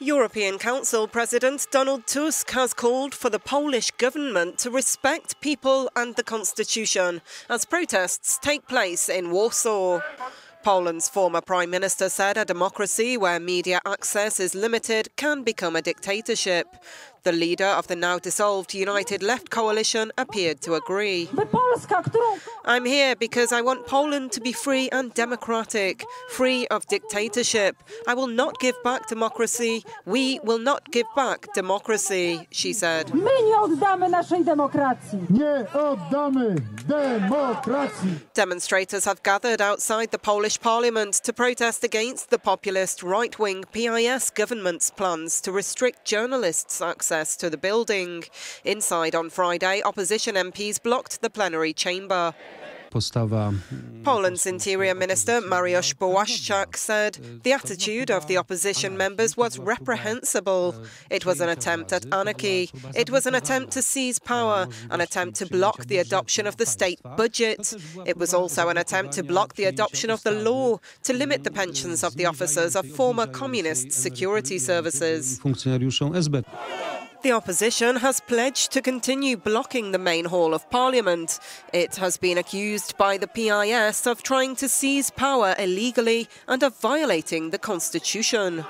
European Council President Donald Tusk has called for the Polish government to respect people and the constitution as protests take place in Warsaw. Poland's former Prime Minister said a democracy where media access is limited can become a dictatorship. The leader of the now-dissolved United Left coalition appeared to agree. I'm here because I want Poland to be free and democratic, free of dictatorship. I will not give back democracy. We will not give back democracy, she said. Demonstrators have gathered outside the Polish parliament to protest against the populist right-wing PIS government's plans to restrict journalists' access to the building. Inside on Friday, opposition MPs blocked the plenary chamber. Poland's Interior Minister Mariusz Bołaszczak said the attitude of the opposition members was reprehensible. It was an attempt at anarchy. It was an attempt to seize power, an attempt to block the adoption of the state budget. It was also an attempt to block the adoption of the law to limit the pensions of the officers of former communist security services. The opposition has pledged to continue blocking the main hall of parliament. It has been accused by the PIS of trying to seize power illegally and of violating the constitution.